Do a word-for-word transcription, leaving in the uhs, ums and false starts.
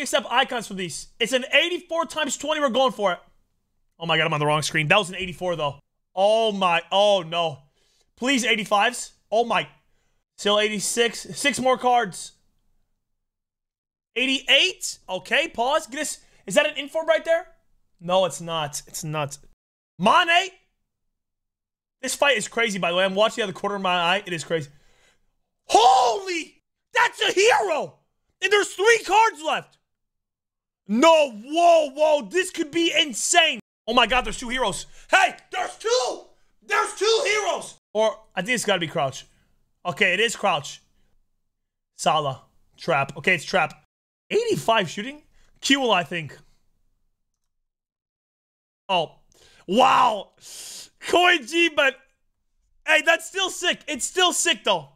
accept icons for these. It's an eighty-four times twenty. We're going for it. Oh my god, I'm on the wrong screen. That was an eighty-four though. Oh my. Oh no. Please eighty-fives. Oh my. Still eighty-six. Six more cards. eighty-eight. Okay, pause. Get this. Is that an inform right there? No, it's not. It's not. Mane. This fight is crazy, by the way. I'm watching out of the corner of my eye. It is crazy. Holy! That's a hero! And there's three cards left. No, whoa, whoa. This could be insane. Oh my god, there's two heroes. Hey, there's two! There's two heroes! Or, I think it's gotta be Crouch. Okay, it is Crouch. Salah. Trap. Okay, it's Trap. eighty-five shooting? Q L, I think. Oh. Wow. Koji, but... Hey, that's still sick. It's still sick, though.